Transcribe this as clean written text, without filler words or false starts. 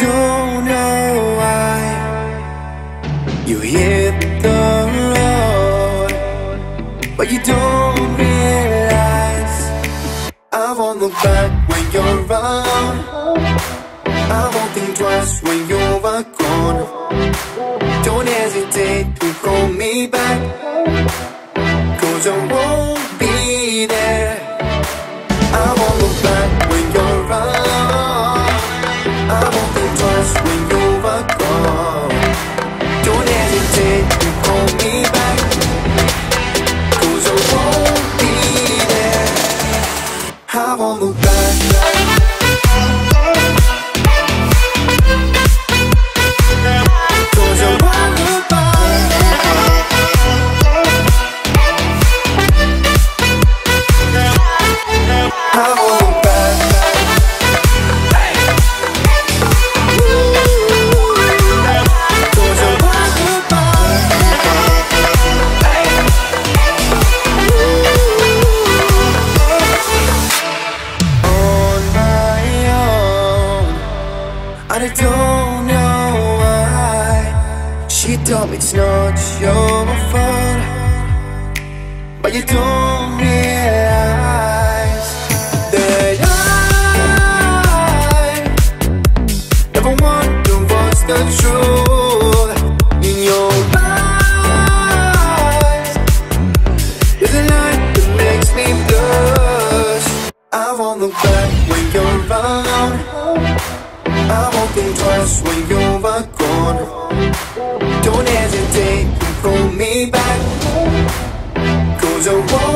don't know why you hit the road, but you don't realize I won't look back when you're around. I won't think twice when you're gone. Don't hesitate to call me back, 'cause I won't be there. I won't look back when you're around. I won't think twice when you're gone. Don't hesitate to call me back, 'cause I won't be there. I won't look back. I don't know why she told me it's not your fault, but you don't realize that I never want to voice the truth. In your eyes there's a light that makes me blush. I won't look back when you're around. I won't think twice when you're gone. Don't hesitate to call me back, 'cause I won't.